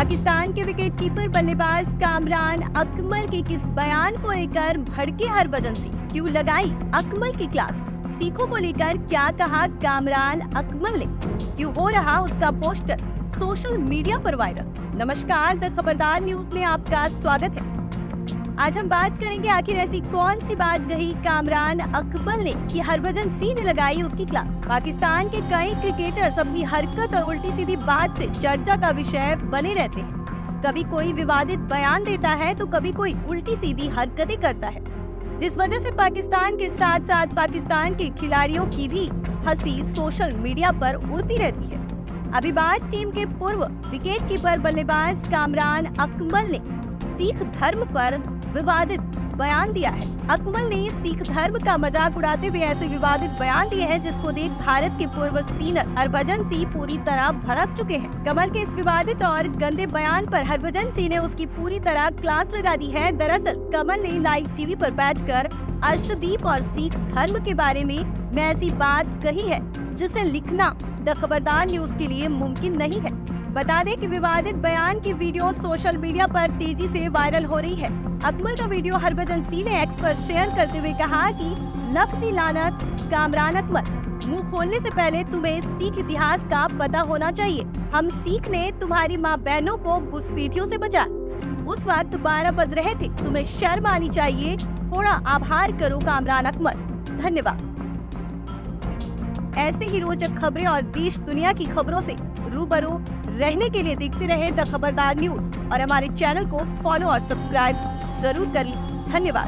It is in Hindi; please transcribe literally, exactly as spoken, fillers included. पाकिस्तान के विकेटकीपर बल्लेबाज कामरान अकमल के किस बयान को लेकर भड़के हरभजन सिंह, क्यों लगाई अकमल की क्लास, सीखों को लेकर क्या कहा कामरान अकमल ने, क्यों हो रहा उसका पोस्टर सोशल मीडिया पर वायरल। नमस्कार, द खबरदार न्यूज में आपका स्वागत है। आज हम बात करेंगे आखिर ऐसी कौन सी बात कही कामरान अकमल ने कि हरभजन सिंह ने लगाई उसकी क्लास। पाकिस्तान के कई क्रिकेटर्स अपनी हरकत और उल्टी सीधी बात से चर्चा का विषय बने रहते हैं। कभी कोई विवादित बयान देता है तो कभी कोई उल्टी सीधी हरकतें करता है, जिस वजह से पाकिस्तान के साथ साथ पाकिस्तान के खिलाड़ियों की भी हंसी सोशल मीडिया पर उड़ती रहती है। अभी बात टीम के पूर्व विकेटकीपर बल्लेबाज कामरान अकमल ने सिख धर्म पर विवादित बयान दिया है। अकमल ने सिख धर्म का मजाक उड़ाते हुए ऐसे विवादित बयान दिए हैं जिसको देख भारत के पूर्व स्पिनर हरभजन सिंह पूरी तरह भड़क चुके हैं। कमल के इस विवादित और गंदे बयान पर हरभजन सिंह ने उसकी पूरी तरह क्लास लगा दी है। दरअसल कमल ने लाइव टीवी पर बैठकर अर्शदीप और सिख धर्म के बारे में मैं ऐसी बात कही है जिसे लिखना द खबरदार न्यूज के लिए मुमकिन नहीं है। बता दें कि विवादित बयान की वीडियो सोशल मीडिया पर तेजी से वायरल हो रही है। अकमल का वीडियो हरभजन सिंह ने एक्स पर शेयर करते हुए कहा कि लख दी लानत कामरान अकमल, मुंह खोलने से पहले तुम्हें सिख इतिहास का पता होना चाहिए। हम सिख ने तुम्हारी माँ बहनों को घुसपैठियों से बचा, उस वक्त बारह बज रहे थे, तुम्हें शर्म आनी चाहिए। थोड़ा आभार करो कामरान अकमल, धन्यवाद। ऐसे ही रोचक खबरें और देश दुनिया की खबरों से रूबरू रहने के लिए देखते रहे द खबरदार न्यूज और हमारे चैनल को फॉलो और सब्सक्राइब जरूर करें। धन्यवाद।